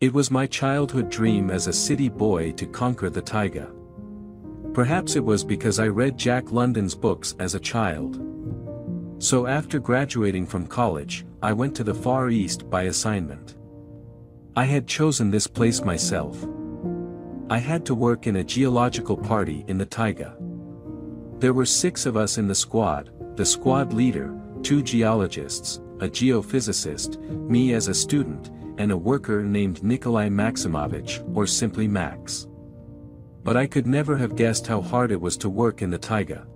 It was my childhood dream as a city boy to conquer the taiga. Perhaps it was because I read Jack London's books as a child. So after graduating from college, I went to the Far East by assignment. I had chosen this place myself. I had to work in a geological party in the taiga. There were 6 of us in the squad leader, 2 geologists, a geophysicist, me as a student, and a worker named Nikolai Maximovich, or simply Max. But I could never have guessed how hard it was to work in the taiga.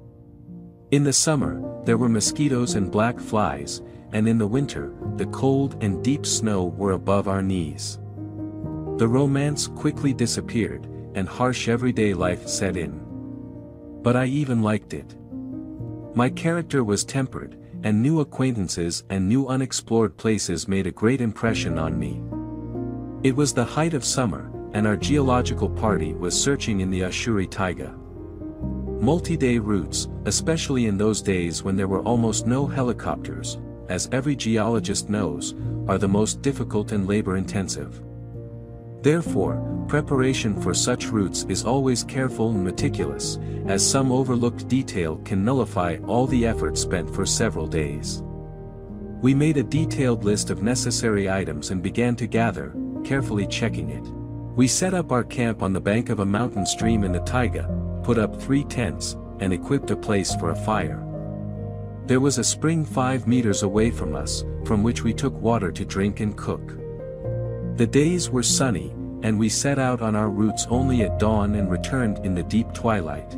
In the summer, there were mosquitoes and black flies, and in the winter, the cold and deep snow were above our knees. The romance quickly disappeared, and harsh everyday life set in. But I even liked it. My character was tempered, and new acquaintances and new unexplored places made a great impression on me. It was the height of summer, and our geological party was searching in the Ashuri Taiga. Multi-day routes, especially in those days when there were almost no helicopters, as every geologist knows, are the most difficult and labor-intensive. Therefore, preparation for such routes is always careful and meticulous, as some overlooked detail can nullify all the effort spent for several days. We made a detailed list of necessary items and began to gather, carefully checking it. We set up our camp on the bank of a mountain stream in the taiga, put up 3 tents, and equipped a place for a fire. There was a spring 5 meters away from us, from which we took water to drink and cook. The days were sunny, and we set out on our routes only at dawn and returned in the deep twilight.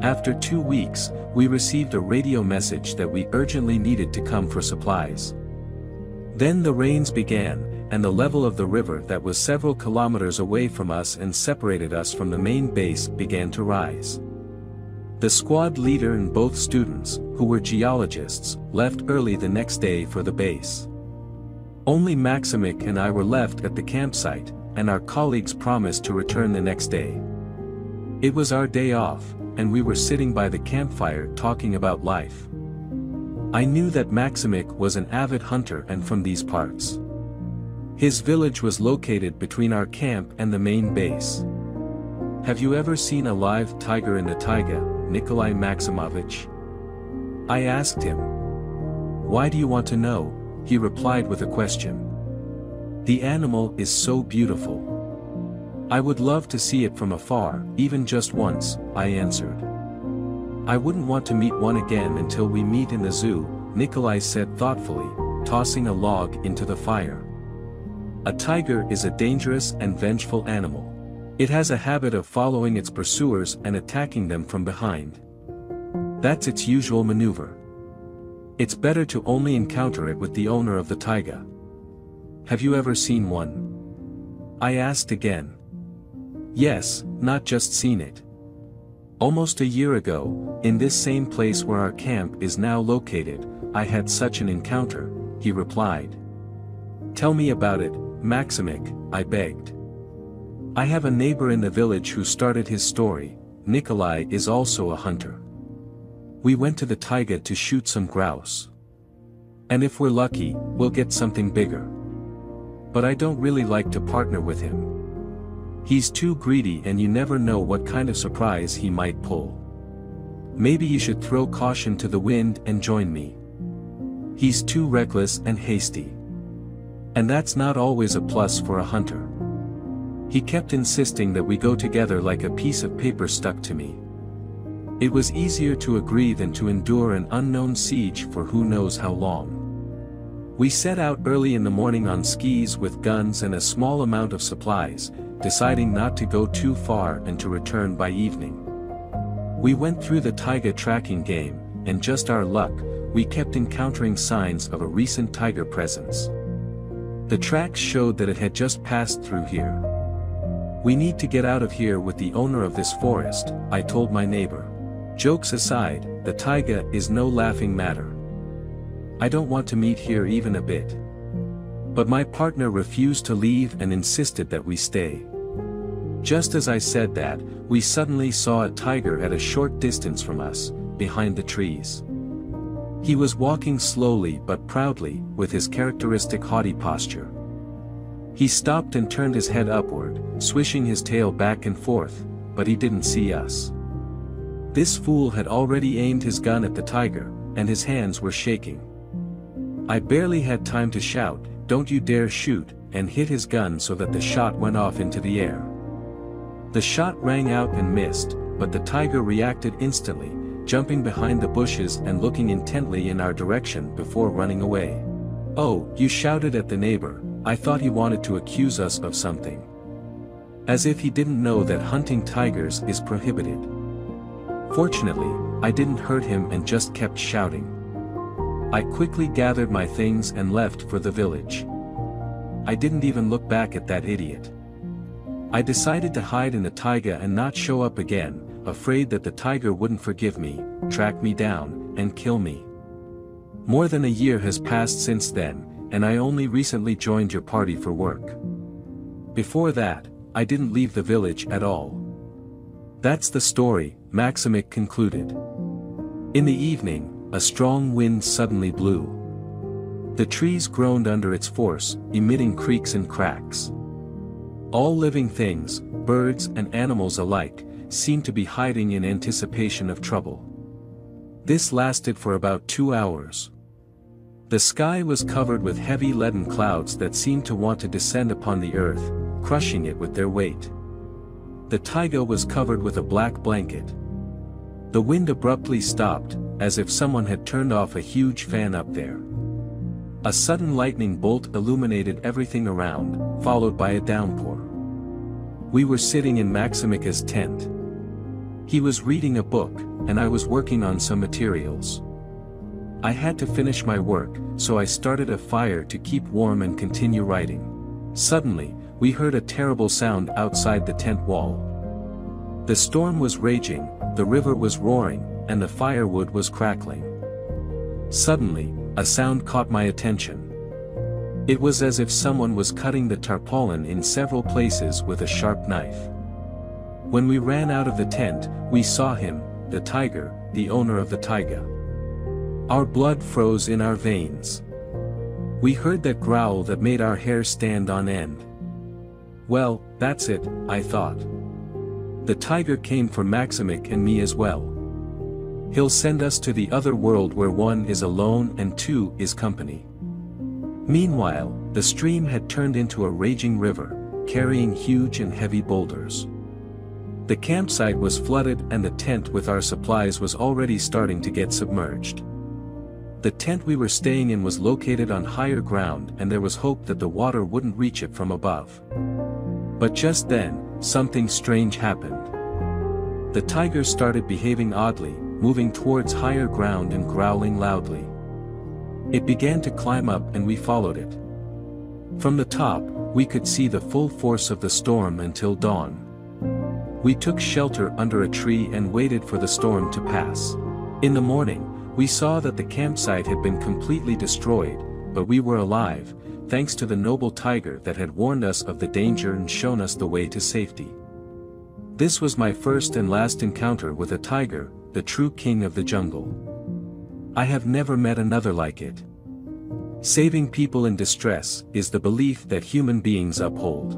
After 2 weeks, we received a radio message that we urgently needed to come for supplies. Then the rains began, and the level of the river that was several kilometers away from us and separated us from the main base began to rise. The squad leader and both students, who were geologists, left early the next day for the base. Only Maximik and I were left at the campsite, and our colleagues promised to return the next day. It was our day off, and we were sitting by the campfire talking about life. I knew that Maximik was an avid hunter and from these parts. His village was located between our camp and the main base. "Have you ever seen a live tiger in the taiga, Nikolai Maximovich?" I asked him. "Why do you want to know?" he replied with a question. "The animal is so beautiful. I would love to see it from afar, even just once," I answered. "I wouldn't want to meet one again until we meet in the zoo," Nikolai said thoughtfully, tossing a log into the fire. "A tiger is a dangerous and vengeful animal. It has a habit of following its pursuers and attacking them from behind. That's its usual maneuver. It's better to only encounter it with the owner of the taiga." "Have you ever seen one?" I asked again. "Yes, not just seen it. Almost a year ago, in this same place where our camp is now located, I had such an encounter," he replied. "Tell me about it, Maximik," I begged. "I have a neighbor in the village who started his story. Nikolai is also a hunter. We went to the taiga to shoot some grouse. And if we're lucky, we'll get something bigger. But I don't really like to partner with him. He's too greedy and you never know what kind of surprise he might pull. Maybe you should throw caution to the wind and join me. He's too reckless and hasty. And that's not always a plus for a hunter. He kept insisting that we go together like a piece of paper stuck to me. It was easier to agree than to endure an unknown siege for who knows how long. We set out early in the morning on skis with guns and a small amount of supplies, deciding not to go too far and to return by evening. We went through the taiga tracking game, and just our luck, we kept encountering signs of a recent tiger presence. The tracks showed that it had just passed through here. "We need to get out of here with the owner of this forest," I told my neighbor. "Jokes aside, the taiga is no laughing matter. I don't want to meet here even a bit." But my partner refused to leave and insisted that we stay. Just as I said that, we suddenly saw a tiger at a short distance from us, behind the trees. He was walking slowly but proudly, with his characteristic haughty posture. He stopped and turned his head upward, swishing his tail back and forth, but he didn't see us. This fool had already aimed his gun at the tiger, and his hands were shaking. I barely had time to shout, "Don't you dare shoot," and hit his gun so that the shot went off into the air. The shot rang out and missed, but the tiger reacted instantly, jumping behind the bushes and looking intently in our direction before running away. "Oh, you!" shouted at the neighbor. I thought he wanted to accuse us of something. As if he didn't know that hunting tigers is prohibited. Fortunately, I didn't hurt him and just kept shouting. I quickly gathered my things and left for the village. I didn't even look back at that idiot. I decided to hide in the taiga and not show up again, afraid that the tiger wouldn't forgive me, track me down, and kill me. More than a year has passed since then, and I only recently joined your party for work. Before that, I didn't leave the village at all. That's the story, Maximik concluded. In the evening, a strong wind suddenly blew. The trees groaned under its force, emitting creaks and cracks. All living things, birds and animals alike, seemed to be hiding in anticipation of trouble. This lasted for about 2 hours. The sky was covered with heavy leaden clouds that seemed to want to descend upon the earth, crushing it with their weight. The taiga was covered with a black blanket. The wind abruptly stopped, as if someone had turned off a huge fan up there. A sudden lightning bolt illuminated everything around, followed by a downpour. We were sitting in Maximika's tent. He was reading a book, and I was working on some materials. I had to finish my work, so I started a fire to keep warm and continue writing. Suddenly, we heard a terrible sound outside the tent wall. The storm was raging, the river was roaring, and the firewood was crackling. Suddenly, a sound caught my attention. It was as if someone was cutting the tarpaulin in several places with a sharp knife. When we ran out of the tent, we saw him, the tiger, the owner of the taiga. Our blood froze in our veins. We heard that growl that made our hair stand on end. Well, that's it, I thought. The tiger came for Maximik and me as well. He'll send us to the other world where one is alone and two is company. Meanwhile, the stream had turned into a raging river, carrying huge and heavy boulders. The campsite was flooded and the tent with our supplies was already starting to get submerged. The tent we were staying in was located on higher ground and there was hope that the water wouldn't reach it from above. But just then, something strange happened. The tiger started behaving oddly, moving towards higher ground and growling loudly. It began to climb up and we followed it. From the top, we could see the full force of the storm until dawn. We took shelter under a tree and waited for the storm to pass. In the morning, we saw that the campsite had been completely destroyed, but we were alive, thanks to the noble tiger that had warned us of the danger and shown us the way to safety. This was my first and last encounter with a tiger, the true king of the jungle. I have never met another like it. Saving people in distress is the belief that human beings uphold.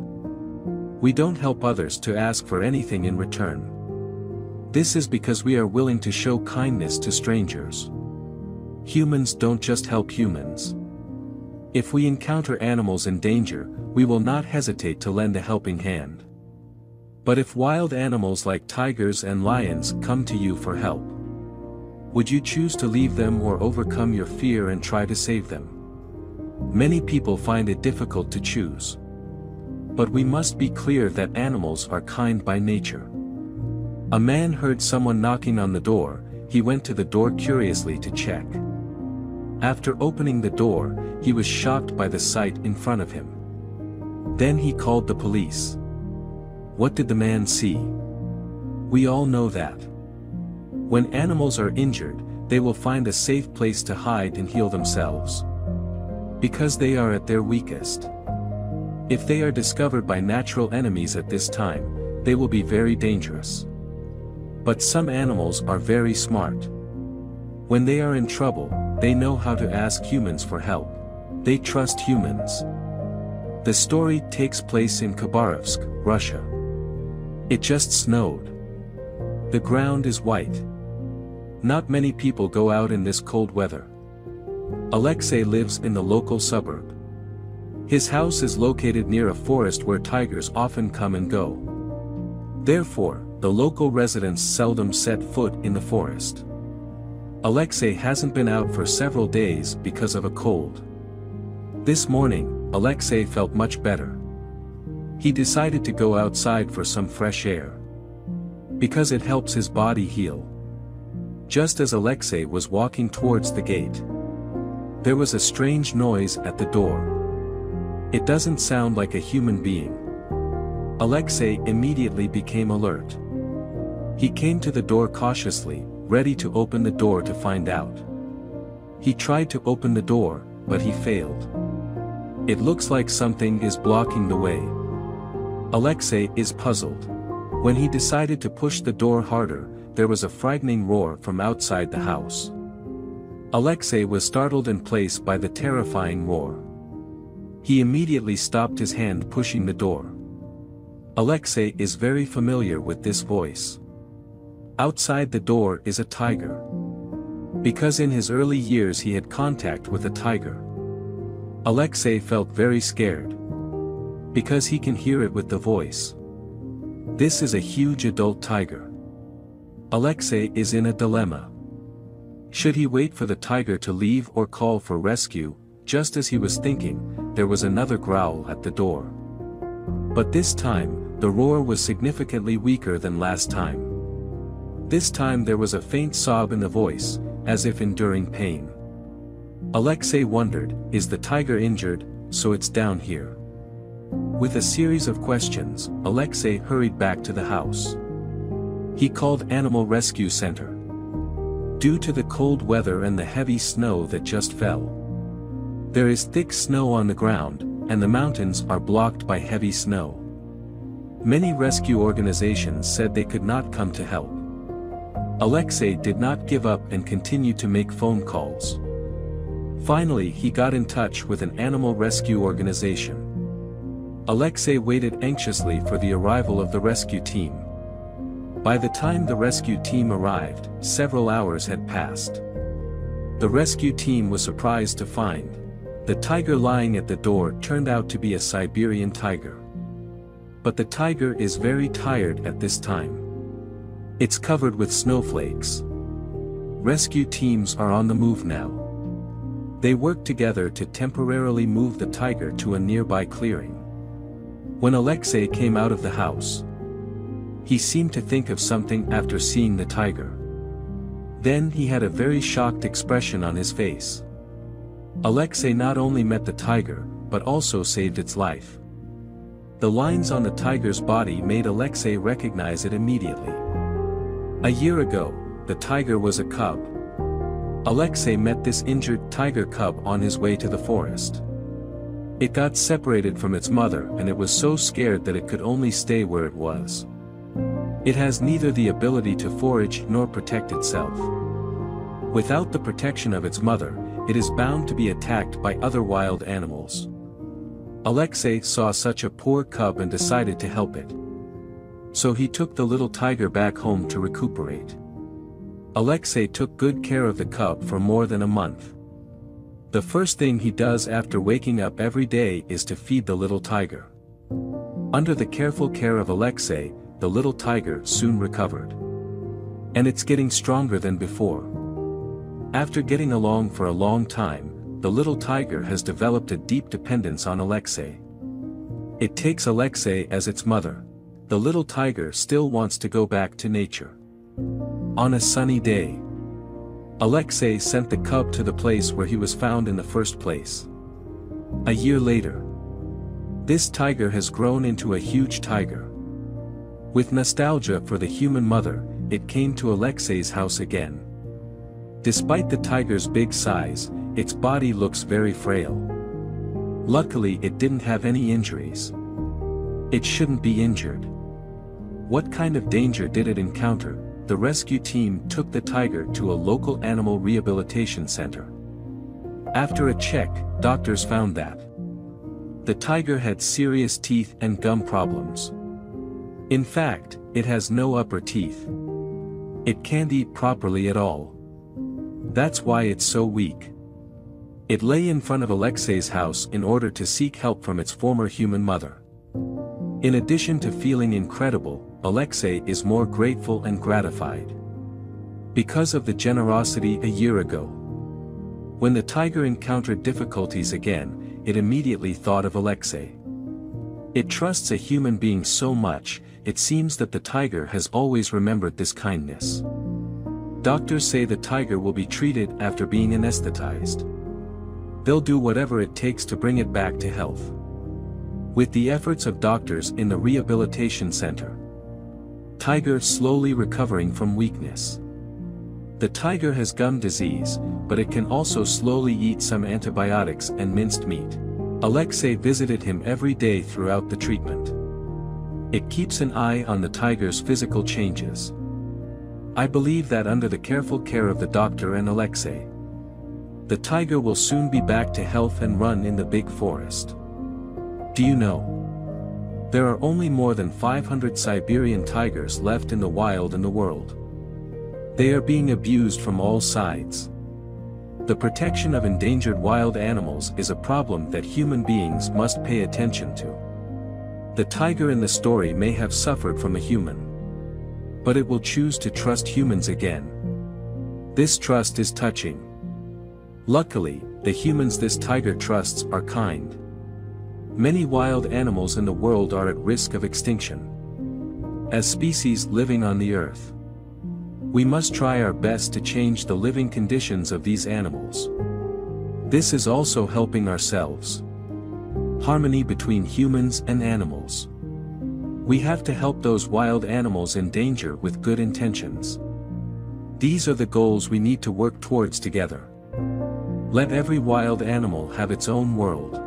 We don't help others to ask for anything in return. This is because we are willing to show kindness to strangers. Humans don't just help humans. If we encounter animals in danger, we will not hesitate to lend a helping hand. But if wild animals like tigers and lions come to you for help, would you choose to leave them or overcome your fear and try to save them? Many people find it difficult to choose. But we must be clear that animals are kind by nature. A man heard someone knocking on the door, he went to the door curiously to check. After opening the door, he was shocked by the sight in front of him. Then he called the police. What did the man see? We all know that. When animals are injured, they will find a safe place to hide and heal themselves. Because they are at their weakest. If they are discovered by natural enemies at this time, they will be very dangerous. But some animals are very smart. When they are in trouble, they know how to ask humans for help. They trust humans. The story takes place in Khabarovsk, Russia. It just snowed. The ground is white. Not many people go out in this cold weather. Alexei lives in the local suburb. His house is located near a forest where tigers often come and go. Therefore, the local residents seldom set foot in the forest. Alexei hasn't been out for several days because of a cold. This morning, Alexei felt much better. He decided to go outside for some fresh air, because it helps his body heal. Just as Alexei was walking towards the gate, there was a strange noise at the door. It doesn't sound like a human being. Alexei immediately became alert. He came to the door cautiously, ready to open the door to find out. He tried to open the door, but he failed. It looks like something is blocking the way. Alexei is puzzled. When he decided to push the door harder, there was a frightening roar from outside the house. Alexei was startled in place by the terrifying roar. He immediately stopped his hand pushing the door. Alexei is very familiar with this voice. Outside the door is a tiger. Because in his early years he had contact with a tiger. Alexei felt very scared. Because he can hear it with the voice. This is a huge adult tiger. Alexei is in a dilemma. Should he wait for the tiger to leave or call for rescue? Just as he was thinking, there was another growl at the door. But this time, the roar was significantly weaker than last time. This time there was a faint sob in the voice, as if enduring pain. Alexei wondered, is the tiger injured, so it's down here? With a series of questions, Alexei hurried back to the house. He called Animal Rescue Center. Due to the cold weather and the heavy snow that just fell, there is thick snow on the ground, and the mountains are blocked by heavy snow. Many rescue organizations said they could not come to help. Alexei did not give up and continued to make phone calls. Finally, he got in touch with an animal rescue organization. Alexei waited anxiously for the arrival of the rescue team. By the time the rescue team arrived, several hours had passed. The rescue team was surprised to find the tiger lying at the door turned out to be a Siberian tiger. But the tiger is very tired at this time. It's covered with snowflakes. Rescue teams are on the move now. They work together to temporarily move the tiger to a nearby clearing. When Alexei came out of the house, he seemed to think of something after seeing the tiger. Then he had a very shocked expression on his face. Alexei not only met the tiger, but also saved its life. The lines on the tiger's body made Alexei recognize it immediately. A year ago, the tiger was a cub. Alexei met this injured tiger cub on his way to the forest. It got separated from its mother and it was so scared that it could only stay where it was. It has neither the ability to forage nor protect itself. Without the protection of its mother, it is bound to be attacked by other wild animals. Alexei saw such a poor cub and decided to help it. So he took the little tiger back home to recuperate. Alexei took good care of the cub for more than a month. The first thing he does after waking up every day is to feed the little tiger. Under the careful care of Alexei, the little tiger soon recovered. And it's getting stronger than before. After getting along for a long time, the little tiger has developed a deep dependence on Alexei. It takes Alexei as its mother. The little tiger still wants to go back to nature. On a sunny day, Alexei sent the cub to the place where he was found in the first place. A year later, this tiger has grown into a huge tiger. With nostalgia for the human mother, it came to Alexei's house again. Despite the tiger's big size, its body looks very frail. Luckily, it didn't have any injuries. It shouldn't be injured. What kind of danger did it encounter? The rescue team took the tiger to a local animal rehabilitation center. After a check, doctors found that the tiger had serious teeth and gum problems. In fact, it has no upper teeth. It can't eat properly at all. That's why it's so weak. It lay in front of Alexei's house in order to seek help from its former human mother. In addition to feeling incredible, Alexei is more grateful and gratified because of the generosity a year ago. When the tiger encountered difficulties again, it immediately thought of Alexei. It trusts a human being so much, it seems that the tiger has always remembered this kindness. Doctors say the tiger will be treated after being anesthetized. They'll do whatever it takes to bring it back to health. With the efforts of doctors in the rehabilitation center, tiger slowly recovering from weakness. The tiger has gum disease, but it can also slowly eat some antibiotics and minced meat. Alexei visited him every day throughout the treatment. It keeps an eye on the tiger's physical changes. I believe that under the careful care of the doctor and Alexei, the tiger will soon be back to health and run in the big forest. Do you know? There are only more than 500 Siberian tigers left in the wild in the world. They are being abused from all sides. The protection of endangered wild animals is a problem that human beings must pay attention to. The tiger in the story may have suffered from a human, but it will choose to trust humans again. This trust is touching. Luckily, the humans this tiger trusts are kind. Many wild animals in the world are at risk of extinction. As species living on the earth, we must try our best to change the living conditions of these animals. This is also helping ourselves. Harmony between humans and animals. We have to help those wild animals in danger with good intentions. These are the goals we need to work towards together. Let every wild animal have its own world.